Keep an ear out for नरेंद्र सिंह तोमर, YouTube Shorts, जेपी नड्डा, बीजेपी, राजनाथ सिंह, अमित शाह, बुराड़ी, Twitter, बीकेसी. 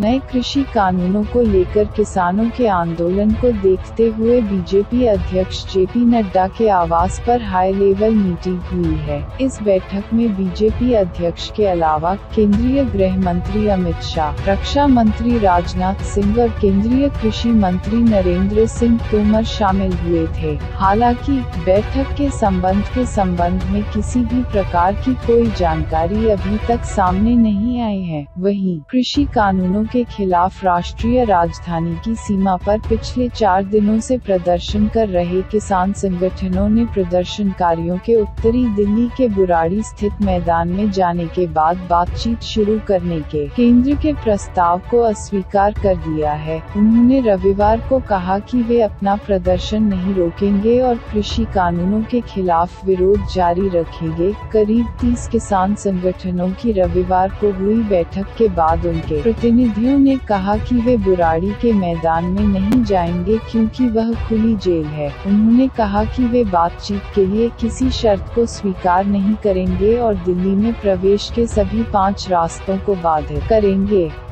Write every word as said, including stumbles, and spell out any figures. नए कृषि कानूनों को लेकर किसानों के आंदोलन को देखते हुए बीजेपी अध्यक्ष जेपी नड्डा के आवास पर हाई लेवल मीटिंग हुई है। इस बैठक में बीजेपी अध्यक्ष के अलावा केंद्रीय गृह मंत्री अमित शाह, रक्षा मंत्री राजनाथ सिंह और केंद्रीय कृषि मंत्री नरेंद्र सिंह तोमर शामिल हुए थे। हालांकि बैठक के संबंध के संबंध में किसी भी प्रकार की कोई जानकारी अभी तक सामने नहीं आई है। वहीं कृषि कानूनों के खिलाफ राष्ट्रीय राजधानी की सीमा पर पिछले चार दिनों से प्रदर्शन कर रहे किसान संगठनों ने प्रदर्शनकारियों के उत्तरी दिल्ली के बुराड़ी स्थित मैदान में जाने के बाद बातचीत शुरू करने के केंद्र के प्रस्ताव को अस्वीकार कर दिया है। उन्होंने रविवार को कहा कि वे अपना प्रदर्शन नहीं रोकेंगे और कृषि कानूनों के खिलाफ विरोध जारी रखेंगे। करीब तीस किसान संगठनों की रविवार को हुई बैठक के बाद उनके प्रतिनिधियों ने कहा कि वे बुराड़ी के मैदान में नहीं जाएंगे क्योंकि वह खुली जेल है। उन्होंने कहा कि वे बातचीत के लिए किसी शर्त को स्वीकार नहीं करेंगे और दिल्ली में प्रवेश के सभी पाँच रास्तों को बाधित करेंगे।